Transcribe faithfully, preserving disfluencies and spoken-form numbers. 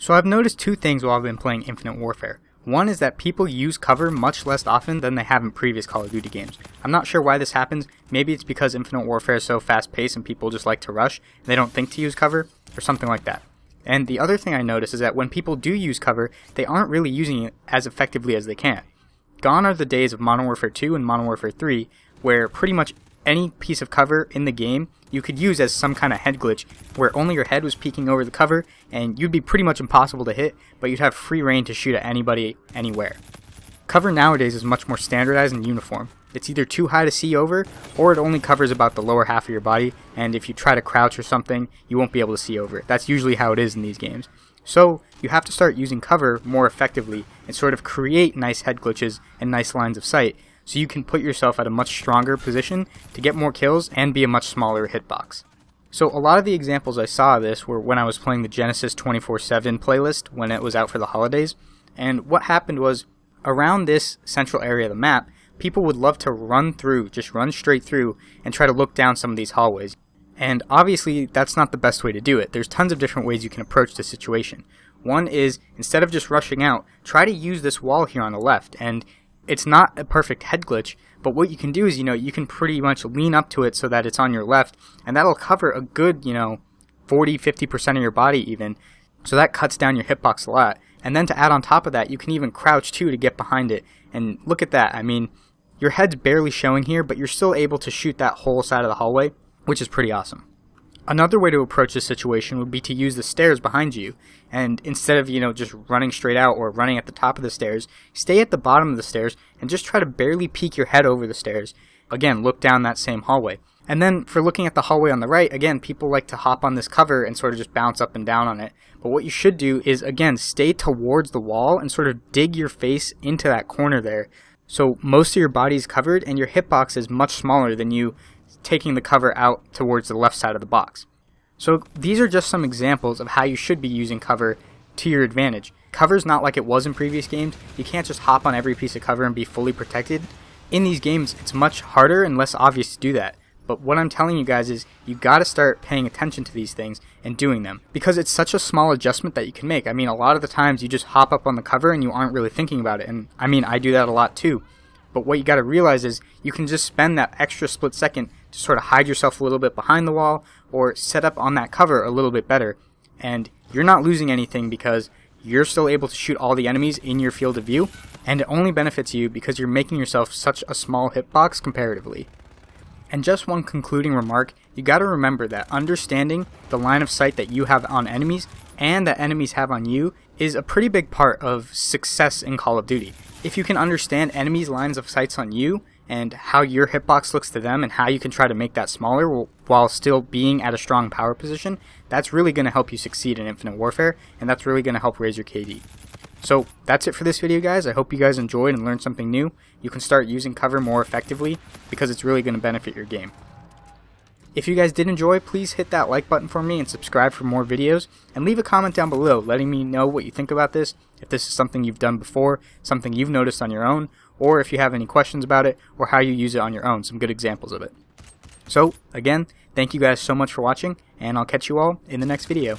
So I've noticed two things while I've been playing Infinite Warfare. One is that people use cover much less often than they have in previous Call of Duty games. I'm not sure why this happens. Maybe it's because Infinite Warfare is so fast paced and people just like to rush and they don't think to use cover or something like that. And the other thing I notice is that when people do use cover, they aren't really using it as effectively as they can. Gone are the days of Modern Warfare two and Modern Warfare three where pretty much any piece of cover in the game you could use as some kind of head glitch where only your head was peeking over the cover and you'd be pretty much impossible to hit, but you'd have free reign to shoot at anybody, anywhere. Cover nowadays is much more standardized and uniform. It's either too high to see over or it only covers about the lower half of your body, and if you try to crouch or something you won't be able to see over it. That's usually how it is in these games. So you have to start using cover more effectively and sort of create nice head glitches and nice lines of sight, so you can put yourself at a much stronger position to get more kills and be a much smaller hitbox. So a lot of the examples I saw of this were when I was playing the Genesis twenty-four seven playlist when it was out for the holidays, and what happened was around this central area of the map, people would love to run through, just run straight through and try to look down some of these hallways. And obviously that's not the best way to do it. There's tons of different ways you can approach the situation. One is, instead of just rushing out, try to use this wall here on the left, and it's not a perfect head glitch, but what you can do is, you know, you can pretty much lean up to it so that it's on your left, and that'll cover a good, you know, forty to fifty percent of your body even, so that cuts down your hitbox a lot. And then to add on top of that, you can even crouch too to get behind it, and look at that. I mean, your head's barely showing here, but you're still able to shoot that whole side of the hallway, which is pretty awesome. Another way to approach this situation would be to use the stairs behind you, and instead of, you know, just running straight out or running at the top of the stairs, stay at the bottom of the stairs and just try to barely peek your head over the stairs. Again, look down that same hallway. And then for looking at the hallway on the right, again, people like to hop on this cover and sort of just bounce up and down on it. But what you should do is, again, stay towards the wall and sort of dig your face into that corner there. So most of your body's covered and your hitbox is much smaller than you taking the cover out towards the left side of the box. So these are just some examples of how you should be using cover to your advantage. Cover's not like it was in previous games. You can't just hop on every piece of cover and be fully protected. In these games, it's much harder and less obvious to do that. But what I'm telling you guys is you gotta start paying attention to these things and doing them, because it's such a small adjustment that you can make. I mean, a lot of the times you just hop up on the cover and you aren't really thinking about it. And I mean, I do that a lot too. But what you got to realize is you can just spend that extra split second to sort of hide yourself a little bit behind the wall or set up on that cover a little bit better. And you're not losing anything because you're still able to shoot all the enemies in your field of view. And it only benefits you because you're making yourself such a small hitbox comparatively. And just one concluding remark, you got to remember that understanding the line of sight that you have on enemies and that enemies have on you is a pretty big part of success in Call of Duty. If you can understand enemies' lines of sights on you and how your hitbox looks to them and how you can try to make that smaller while still being at a strong power position, that's really going to help you succeed in Infinite Warfare, and that's really going to help raise your K D. So that's it for this video, guys. I hope you guys enjoyed and learned something new. You can start using cover more effectively because it's really going to benefit your game. If you guys did enjoy, please hit that like button for me and subscribe for more videos, and leave a comment down below letting me know what you think about this, if this is something you've done before, something you've noticed on your own, or if you have any questions about it or how you use it on your own, some good examples of it. So again, thank you guys so much for watching, and I'll catch you all in the next video.